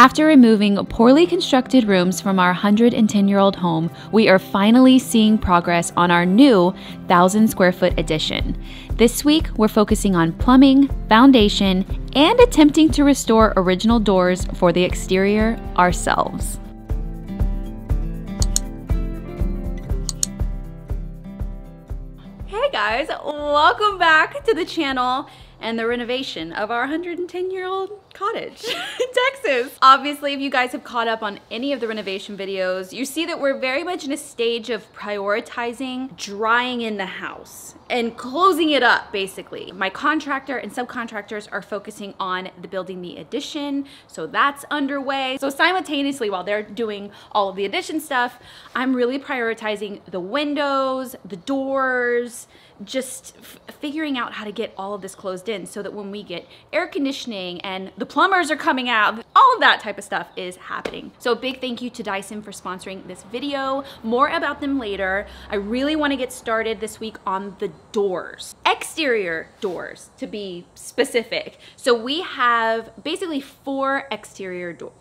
After removing poorly constructed rooms from our 110-year-old home, we are finally seeing progress on our new 1,000-square-foot addition. This week, we're focusing on plumbing, foundation, and attempting to restore original doors for the exterior ourselves. Hey guys, welcome back to the channel and the renovation of our 110-year-old cottage in Texas. Obviously, if you guys have caught up on any of the renovation videos, you see that we're very much in a stage of prioritizing drying in the house and closing it up, basically. My contractor and subcontractors are focusing on the building the addition, so that's underway. So simultaneously, while they're doing all of the addition stuff, I'm really prioritizing the windows, the doors, just figuring out how to get all of this closed in so that when we get air conditioning and the plumbers are coming out, all of that type of stuff is happening. So a big thank you to Dyson for sponsoring this video. More about them later. I really want to get started this week on the doors, exterior doors to be specific. So we have basically four exterior doors.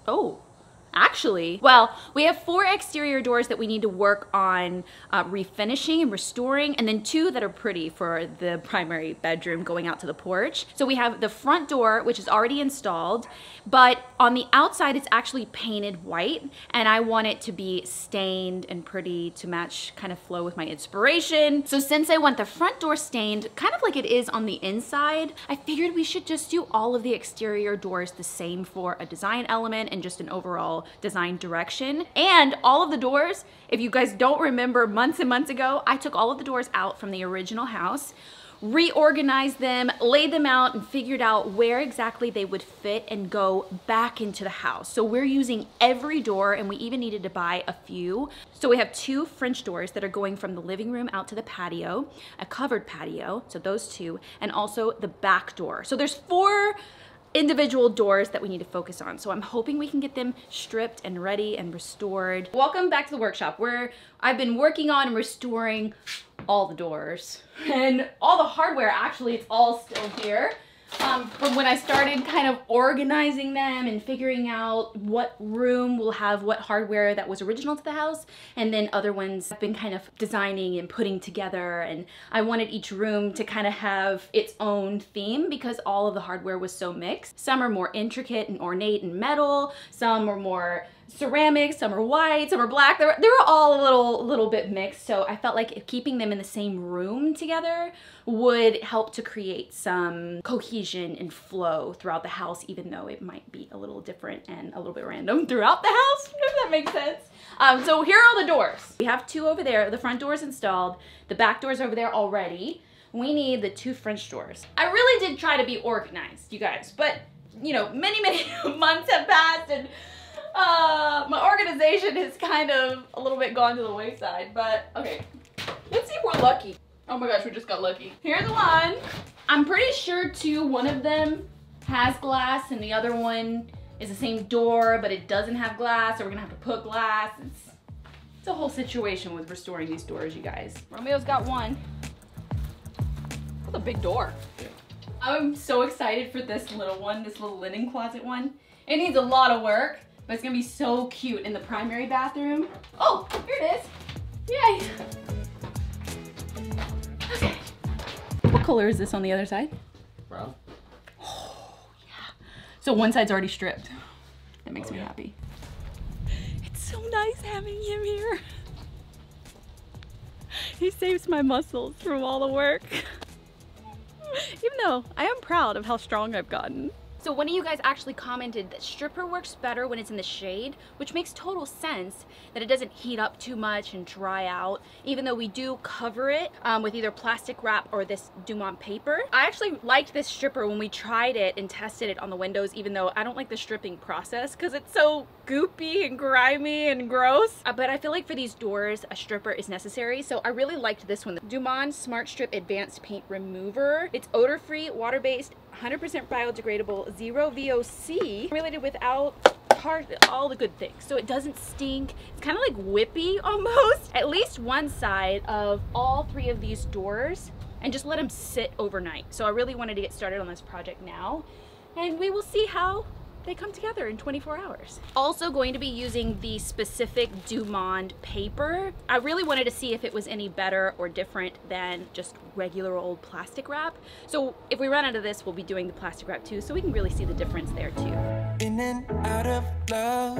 We have four exterior doors that we need to work on refinishing and restoring, and then two that are pretty for the primary bedroom going out to the porch. So we have the front door, which is already installed, but on the outside it's actually painted white, and I want it to be stained and pretty to match, kind of flow with my inspiration. So since I want the front door stained, kind of like it is on the inside, I figured we should just do all of the exterior doors the same for a design element and just an overall design direction. And all of the doors, if you guys don't remember, months and months ago, I took all of the doors out from the original house, reorganized them, laid them out, and figured out where exactly they would fit and go back into the house. So we're using every door, and we even needed to buy a few. So we have two French doors that are going from the living room out to the patio, a covered patio, so those two, and also the back door. So there's four individual doors that we need to focus on. So I'm hoping we can get them stripped and ready and restored. Welcome back to the workshop where I've been working on restoring all the doors and all the hardware. Actually, it's all still here from when I started kind of organizing them and figuring out what room will have what hardware that was original to the house, and then other ones I've been kind of designing and putting together. And I wanted each room to kind of have its own theme because all of the hardware was so mixed. Some are more intricate and ornate and metal, some are more ceramics, some are white, some are black. They were all a little bit mixed, so I felt like keeping them in the same room together would help to create some cohesion and flow throughout the house, even though it might be a little different and a little bit random throughout the house, if that makes sense. So here are all the doors. We have two over there. The front door is installed. The back door is over there already. We need the two French doors. I really did try to be organized, you guys, but you know, many months have passed, and my organization has kind of a little bit gone to the wayside, but okay, let's see if we're lucky. Oh my gosh, we just got lucky. Here's one. I'm pretty sure too, one of them has glass and the other one is the same door, but it doesn't have glass, so we're gonna have to put glass. It's a whole situation with restoring these doors, you guys. Romeo's got one. That's a big door. I'm so excited for this little one, this little linen closet one. It needs a lot of work, but it's gonna be so cute in the primary bathroom. Oh, here it is. Yay. Okay. What color is this on the other side? Brown. Oh, yeah. So one side's already stripped. That makes me happy. It's so nice having him here. He saves my muscles from all the work. Even though I am proud of how strong I've gotten. So one of you guys actually commented that stripper works better when it's in the shade, which makes total sense, that it doesn't heat up too much and dry out, even though we do cover it with either plastic wrap or this Dumond paper. I actually liked this stripper when we tried it and tested it on the windows, even though I don't like the stripping process because it's so goopy and grimy and gross. But I feel like for these doors, a stripper is necessary, so I really liked this one. The Dumond Smart Strip Advanced Paint Remover. It's odor-free, water-based, 100% biodegradable, zero VOC, related without all the good things. So it doesn't stink. It's kind of like whippy almost. At least one side of all three of these doors, and just let them sit overnight. So I really wanted to get started on this project now, and we will see how they come together in 24 hours. Also going to be using the specific Dumond paper. I really wanted to see if it was any better or different than just regular old plastic wrap. So if we run out of this, we'll be doing the plastic wrap too, so we can really see the difference there too. In and out of love.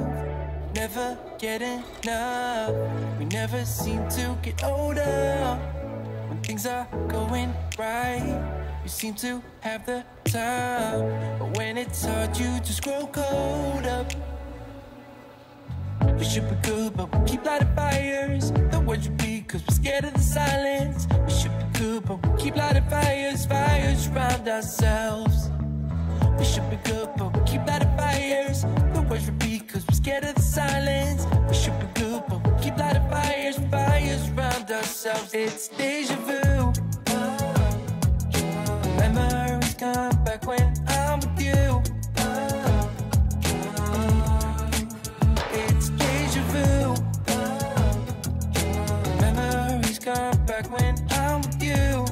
Never get enough. We never seem to get older. When things are going right, you seem to have the time. But when it's hard, you just grow cold up. We should be good, but we keep lighting fires. The words repeat, cause we're scared of the silence. We should be good, but we keep lighting fires. Fires around ourselves. We should be good, but we keep lighting fires. The words repeat, cause we're scared of the silence. We should be good, but we keep lighting fires. Fires around ourselves. It's deja vu. Memories come back when I'm with you. It's deja vu. Memories come back when I'm with you.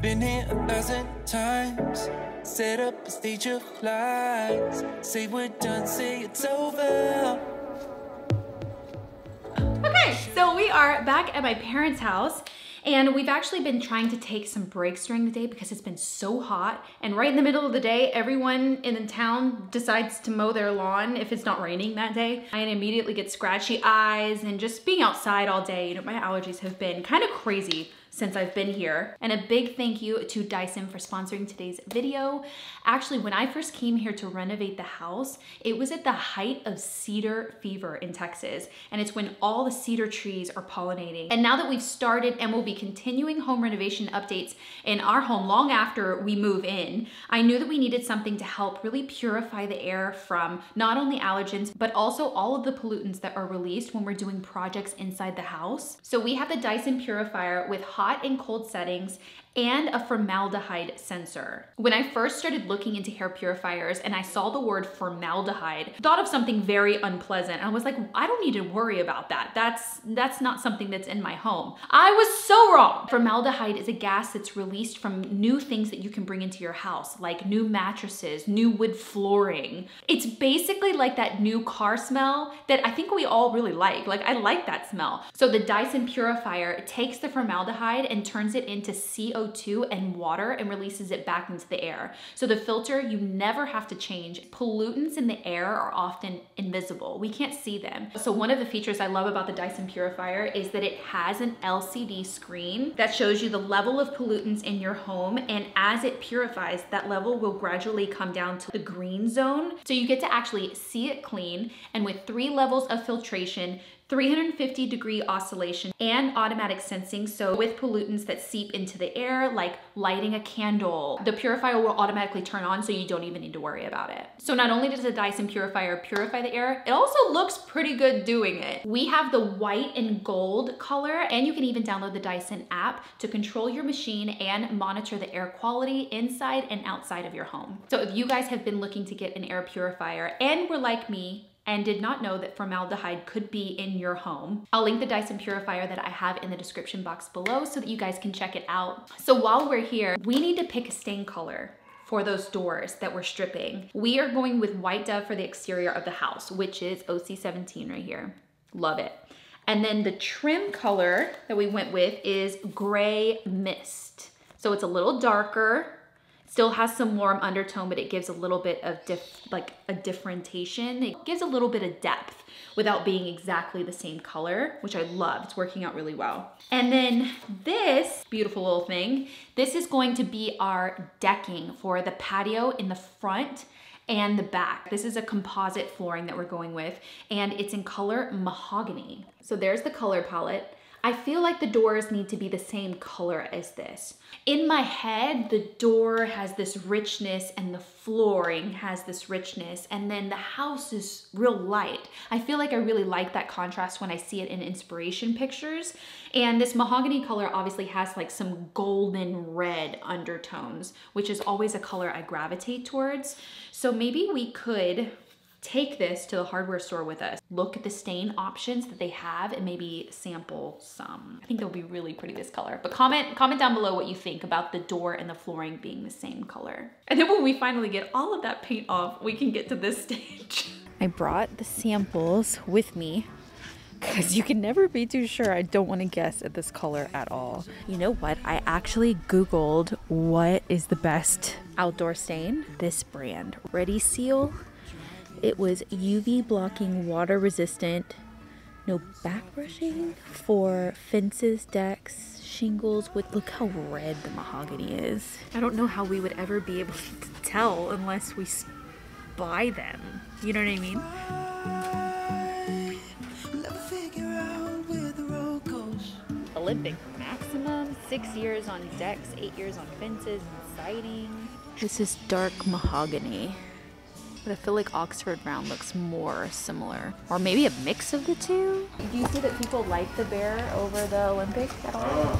Been here 1,000 times, set up a stage of lies. Say we're done, say it's over. Okay, so we are back at my parents' house, and we've actually been trying to take some breaks during the day because it's been so hot, and right in the middle of the day, everyone in the town decides to mow their lawn if it's not raining that day. I immediately get scratchy eyes, and just being outside all day, you know, my allergies have been kind of crazy since I've been here. And a big thank you to Dyson for sponsoring today's video. Actually, when I first came here to renovate the house, it was at the height of cedar fever in Texas. And it's when all the cedar trees are pollinating. And now that we've started and we'll be continuing home renovation updates in our home long after we move in, I knew that we needed something to help really purify the air from not only allergens, but also all of the pollutants that are released when we're doing projects inside the house. So we have the Dyson purifier with hot and cold settings and a formaldehyde sensor. When I first started looking into hair purifiers and I saw the word formaldehyde, thought of something very unpleasant. I was like, I don't need to worry about that. That's not something that's in my home. I was so wrong. Formaldehyde is a gas that's released from new things that you can bring into your house, like new mattresses, new wood flooring. It's basically like that new car smell that I think we all really like. Like, I like that smell. So the Dyson purifier takes the formaldehyde and turns it into CO2 and water and releases it back into the air. So the filter, you never have to change. Pollutants in the air are often invisible. We can't see them. So one of the features I love about the Dyson purifier is that it has an LCD screen that shows you the level of pollutants in your home, and as it purifies, that level will gradually come down to the green zone. So you get to actually see it clean, and with 3 levels of filtration, 350-degree oscillation, and automatic sensing. So with pollutants that seep into the air, like lighting a candle, the purifier will automatically turn on, so you don't even need to worry about it. So not only does the Dyson purifier purify the air, it also looks pretty good doing it. We have the white and gold color, and you can even download the Dyson app to control your machine and monitor the air quality inside and outside of your home. So if you guys have been looking to get an air purifier and were like me, and did not know that formaldehyde could be in your home, I'll link the Dyson purifier that I have in the description box below so that you guys can check it out. So while we're here, we need to pick a stain color for those doors that we're stripping. We are going with White Dove for the exterior of the house, which is OC17 right here. Love it. And then the trim color that we went with is Gray Mist. So it's a little darker. Still has some warm undertone, but it gives a little bit of differentiation. It gives a little bit of depth without being exactly the same color, which I love. It's working out really well. And then this beautiful little thing, this is going to be our decking for the patio in the front and the back. This is a composite flooring that we're going with, and it's in color mahogany. So there's the color palette. I feel like the doors need to be the same color as this. In my head, the door has this richness and the flooring has this richness, and then the house is real light. I feel like I really like that contrast when I see it in inspiration pictures. And this mahogany color obviously has like some golden red undertones, which is always a color I gravitate towards. So maybe we could take this to the hardware store with us, look at the stain options that they have, and maybe sample some. I think they'll be really pretty this color, but comment down below what you think about the door and the flooring being the same color. And then when we finally get all of that paint off, we can get to this stage. I brought the samples with me because you can never be too sure. I don't want to guess at this color at all. You know what? I actually Googled what is the best outdoor stain. This brand, Ready Seal. It was UV blocking, water resistant, no back brushing for fences, decks, shingles. With look how red the mahogany is. I don't know how we would ever be able to tell unless we buy them. You know what I mean? Olympic maximum, 6 years on decks, 8 years on fences and siding. This is dark mahogany, but I feel like Oxford Brown looks more similar, or maybe a mix of the two. Do you see that people like the Bear over the Olympic at all? Well,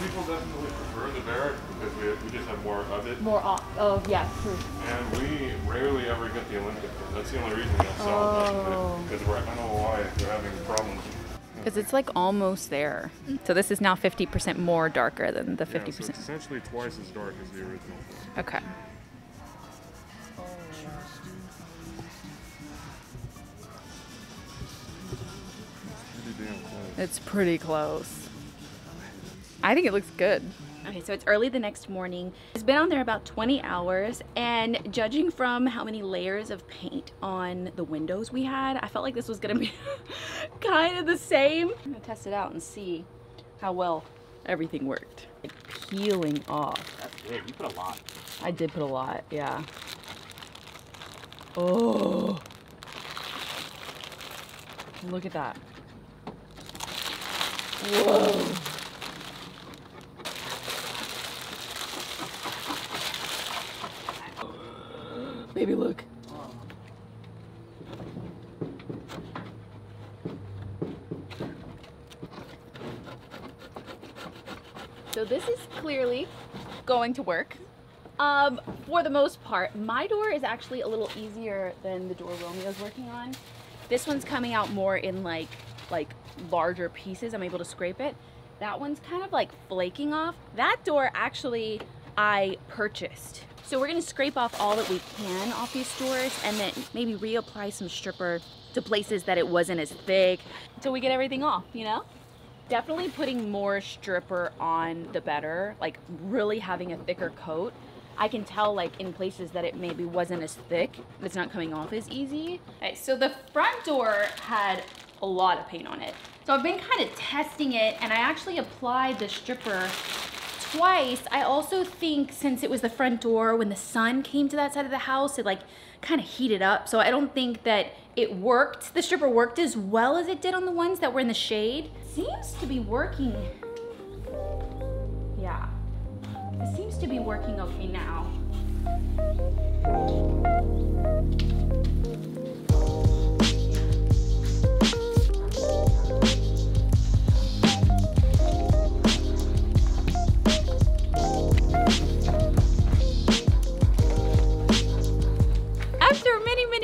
people definitely prefer the Bear because we just have more of it. More of, oh yeah, true. And we rarely ever get the Olympic. That's the only reason we don't sell it, because I don't know why they're having problems. Because it's like almost there. So this is now 50% more darker than the 50%. Yeah, so it's essentially twice as dark as the original. Okay. It's pretty damn close. It's pretty close. I think it looks good. Okay, so it's early the next morning. It's been on there about 20 hours, and judging from how many layers of paint on the windows we had, I felt like this was gonna be kind of the same. I'm gonna test it out and see how well everything worked. Like peeling off. That's good, you put a lot. I did put a lot, yeah. Oh. Look at that. Whoa. Baby, look. So this is clearly going to work. For the most part, my door is actually a little easier than the door Romeo's working on. This one's coming out more in like larger pieces. I'm able to scrape it. That one's kind of like flaking off. That door actually I purchased. So we're gonna scrape off all that we can off these doors and then maybe reapply some stripper to places that it wasn't as thick until we get everything off, you know? Definitely putting more stripper on the better, like really having a thicker coat. I can tell like in places that it maybe wasn't as thick, it's not coming off as easy. Okay, so the front door had a lot of paint on it. So I've been kind of testing it, and I actually applied the stripper twice. I also think since it was the front door, when the sun came to that side of the house, it like kind of heated up. So I don't think that it worked. The stripper worked as well as it did on the ones that were in the shade. Seems to be working. Yeah, it seems to be working okay now.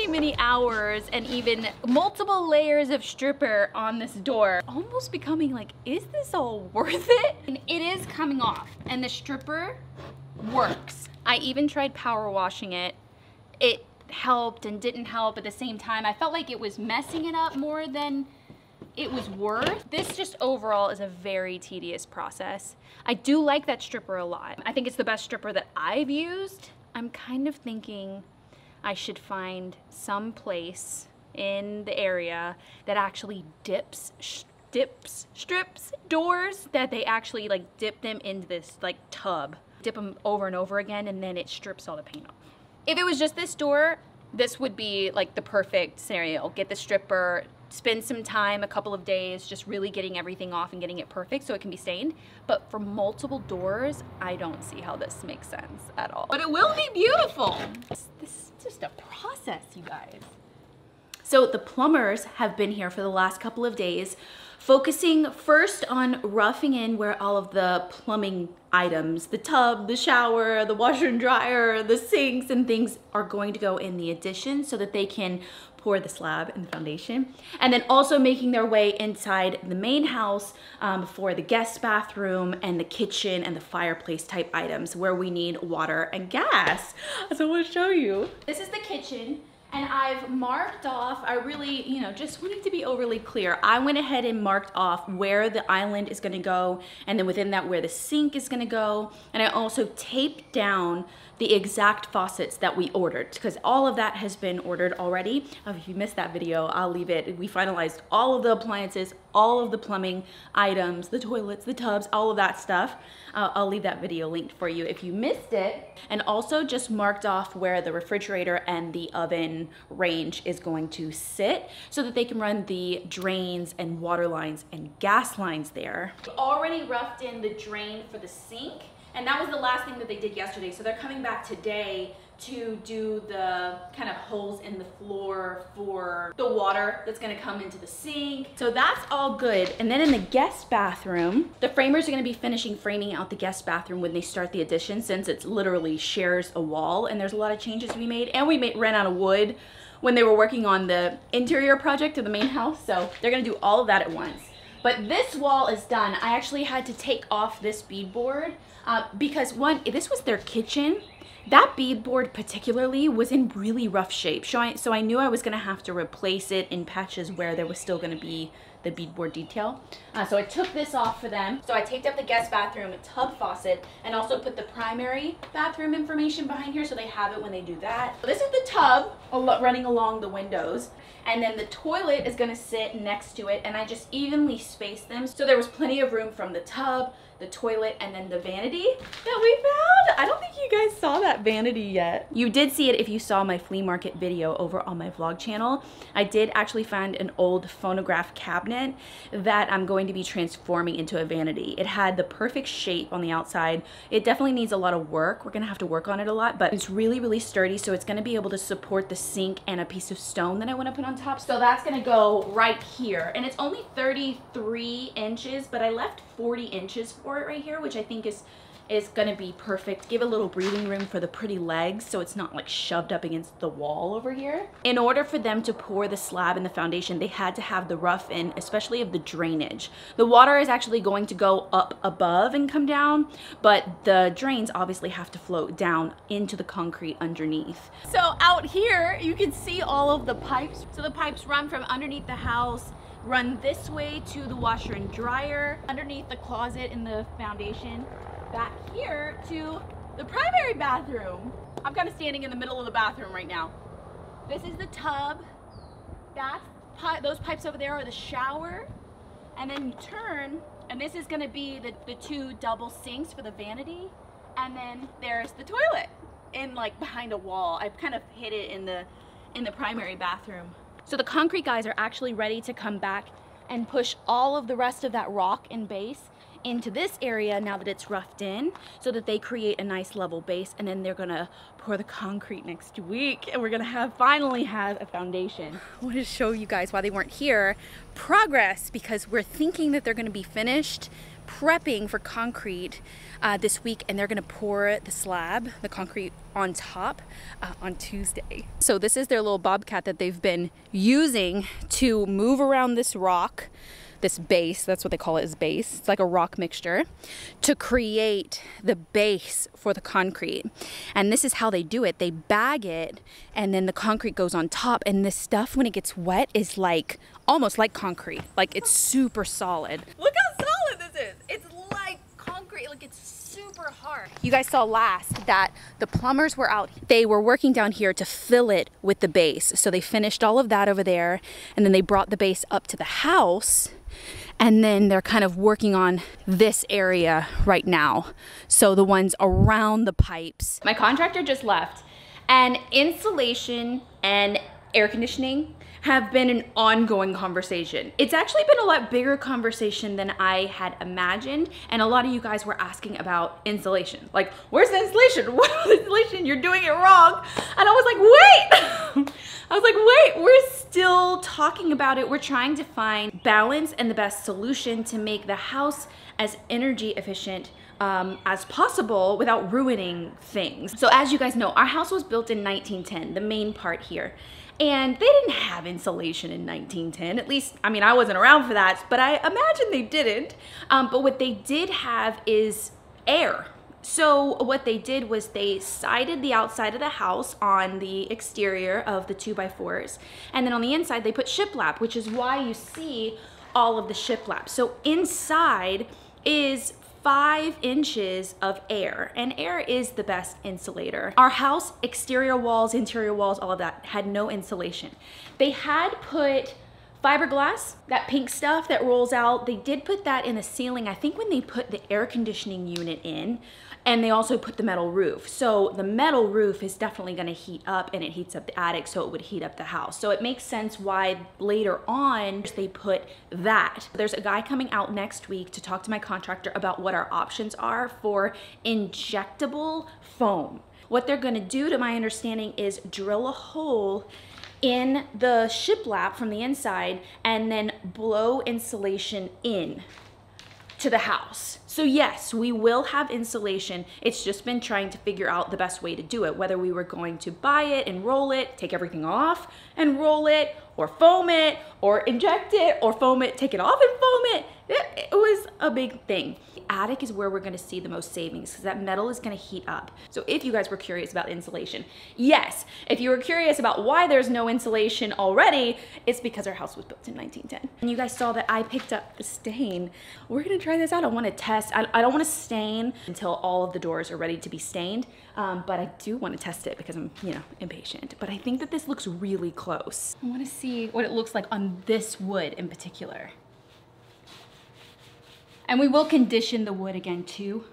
Many hours and even multiple layers of stripper on this door, almost becoming like, is this all worth it? And it is coming off, and the stripper works. I even tried power washing it. It helped and didn't help at the same time. I felt like it was messing it up more than it was worth. This just overall is a very tedious process. I do like that stripper a lot. I think it's the best stripper that I've used. I'm kind of thinking I should find some place in the area that actually strips doors, that they actually like dip them into this like tub, dip them over and over again, and then it strips all the paint off. If it was just this door, this would be like the perfect scenario. Get the stripper, spend some time, a couple of days, just really getting everything off and getting it perfect so it can be stained. But for multiple doors, I don't see how this makes sense at all. But it will be beautiful. This is just a process, you guys. So the plumbers have been here for the last couple of days, focusing first on roughing in where all of the plumbing items, the tub, the shower, the washer and dryer, the sinks and things are going to go in the addition so that they can pour the slab and the foundation, and then also making their way inside the main house for the guest bathroom and the kitchen and the fireplace type items where we need water and gas. So I want to show you. This is the kitchen, and I've marked off, I really, you know, just wanted to be overly clear. I went ahead and marked off where the island is gonna go, and then within that, where the sink is gonna go. And I also taped down the exact faucets that we ordered, because all of that has been ordered already. If you missed that video, I'll leave it. We finalized all of the appliances, all of the plumbing items, the toilets, the tubs, all of that stuff. I'll leave that video linked for you if you missed it. And also just marked off where the refrigerator and the oven range is going to sit so that they can run the drains and water lines and gas lines there. Already roughed in the drain for the sink, and that was the last thing that they did yesterday. So they're coming back today to do the kind of holes in the floor for the water that's gonna come into the sink. So that's all good. And then in the guest bathroom, the framers are gonna be finishing framing out the guest bathroom when they start the addition, since it literally shares a wall and there's a lot of changes we made, and we ran out of wood when they were working on the interior project of the main house. So they're gonna do all of that at once. But this wall is done. I actually had to take off this beadboard because one, this was their kitchen. That beadboard particularly was in really rough shape. So I knew I was gonna have to replace it in patches where there was still gonna be the beadboard detail. So I took this off for them. So I taped up the guest bathroom, a tub faucet, and also put the primary bathroom information behind here so they have it when they do that. So this is the tub running along the windows. And then the toilet is gonna sit next to it, and I just evenly spaced them. So there was plenty of room from the tub, the toilet, and then the vanity that we found. I don't think you guys saw that vanity yet. You did see it if you saw my flea market video over on my vlog channel. I did actually find an old phonograph cabinet that I'm going to be transforming into a vanity. It had the perfect shape on the outside. It definitely needs a lot of work. We're gonna have to work on it a lot, but it's really, really sturdy, so it's gonna be able to support the sink and a piece of stone that I wanna put on top. So that's gonna go right here. And it's only 33 inches, but I left 40 inches for it right here, which I think is gonna be perfect. Give a little breathing room for the pretty legs so it's not like shoved up against the wall over here. In order for them to pour the slab and the foundation, they had to have the rough in, especially of the drainage. The water is actually going to go up above and come down, but the drains obviously have to float down into the concrete underneath. So out here, you can see all of the pipes. So the pipes run from underneath the house, run this way to the washer and dryer, underneath the closet in the foundation, back here to the primary bathroom. I'm kind of standing in the middle of the bathroom right now. This is the tub. Those pipes over there are the shower. And then you turn, and this is gonna be the two double sinks for the vanity. And then there's the toilet in like behind a wall. I've kind of hid it in the primary bathroom. So the concrete guys are actually ready to come back and push all of the rest of that rock and base into this area now that it's roughed in, so that they create a nice level base, and then they're gonna pour the concrete next week, and we're gonna finally have a foundation. I wanted to show you guys why they weren't here. Progress, because we're thinking that they're gonna be finished prepping for concrete this week, and they're gonna pour the slab, the concrete on top on Tuesday. So this is their little bobcat that they've been using to move around this rock, this base, that's what they call it, is base. It's like a rock mixture to create the base for the concrete. And this is how they do it. They bag it, and then the concrete goes on top, and this stuff, when it gets wet, is like almost like concrete. Like, it's super solid. Look how solid this is. It's like concrete, like it's super hard. You guys saw last that the plumbers were out. They were working down here to fill it with the base. So they finished all of that over there, and then they brought the base up to the house, and then they're kind of working on this area right now. So the ones around the pipes. My contractor just left, and insulation and air conditioning have been an ongoing conversation. It's actually been a lot bigger conversation than I had imagined, and a lot of you guys were asking about insulation. Like, where's the insulation? What is the insulation? You're doing it wrong. And I was like, wait! I was like, wait, we're still talking about it. We're trying to find balance and the best solution to make the house as energy efficient as possible without ruining things. So as you guys know, our house was built in 1910, the main part here. And they didn't have insulation in 1910, at least, I mean, I wasn't around for that, but I imagine they didn't. But what they did have is air. So what they did was they sided the outside of the house on the exterior of the 2x4s. And then on the inside, they put shiplap, which is why you see all of the shiplap. So inside is 5 inches of air, and air is the best insulator. Our house, exterior walls, interior walls, all of that had no insulation. They had put fiberglass, that pink stuff that rolls out, they did put that in the ceiling, I think, when they put the air conditioning unit in, and they also put the metal roof. So the metal roof is definitely gonna heat up, and it heats up the attic, so it would heat up the house. So it makes sense why later on they put that. There's a guy coming out next week to talk to my contractor about what our options are for injectable foam. What they're gonna do, to my understanding, is drill a hole in the shiplap from the inside and then blow insulation in to the house. So yes, we will have insulation. It's just been trying to figure out the best way to do it, whether we were going to buy it and roll it, take everything off and roll it, or foam it, or inject it, or foam it, take it off and foam it. It was a big thing. The attic is where we're gonna see the most savings, because that metal is gonna heat up. So if you guys were curious about insulation, yes, if you were curious about why there's no insulation already, it's because our house was built in 1910. And you guys saw that I picked up the stain. We're gonna try this out. I wanna test. I don't wanna stain until all of the doors are ready to be stained, but I do wanna test it because I'm, you know, impatient. But I think that this looks really close. I wanna see what it looks like on this wood in particular. And we will condition the wood again too.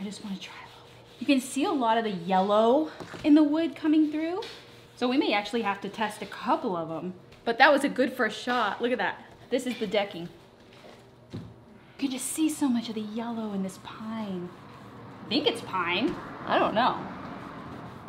I just want to try a little bit. You can see a lot of the yellow in the wood coming through. So we may actually have to test a couple of them, but that was a good first shot. Look at that. This is the decking. You can just see so much of the yellow in this pine. I think it's pine. I don't know.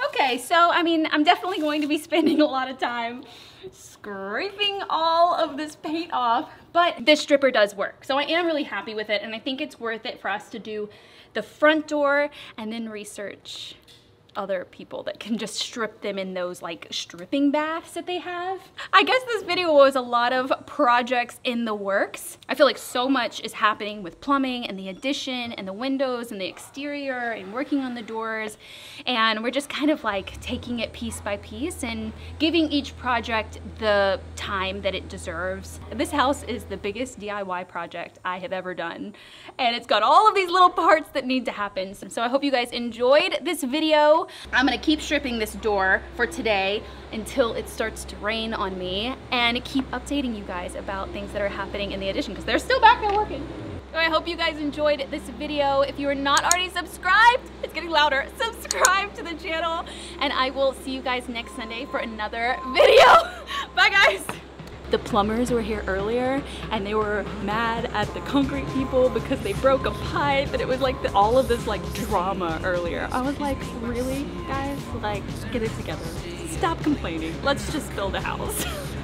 Okay, so I mean, I'm definitely going to be spending a lot of time scraping all of this paint off, but this stripper does work. So I am really happy with it, and I think it's worth it for us to do the front door and then research other people that can just strip them in those like stripping baths that they have. I guess this video was a lot of projects in the works. I feel like so much is happening with plumbing and the addition and the windows and the exterior and working on the doors, and we're just kind of like taking it piece by piece and giving each project the time that it deserves. This house is the biggest DIY project I have ever done, and it's got all of these little parts that need to happen. So I hope you guys enjoyed this video. I'm gonna keep stripping this door for today until it starts to rain on me, and keep updating you guys about things that are happening in the addition, because they're still back there working. So I hope you guys enjoyed this video. If you are not already subscribed, it's getting louder, subscribe to the channel, and I will see you guys next Sunday for another video. Bye guys. The plumbers were here earlier, and they were mad at the concrete people because they broke a pipe, and it was like all of this like drama earlier. I was like, really guys? Like, get it together. Stop complaining. Let's just build a house.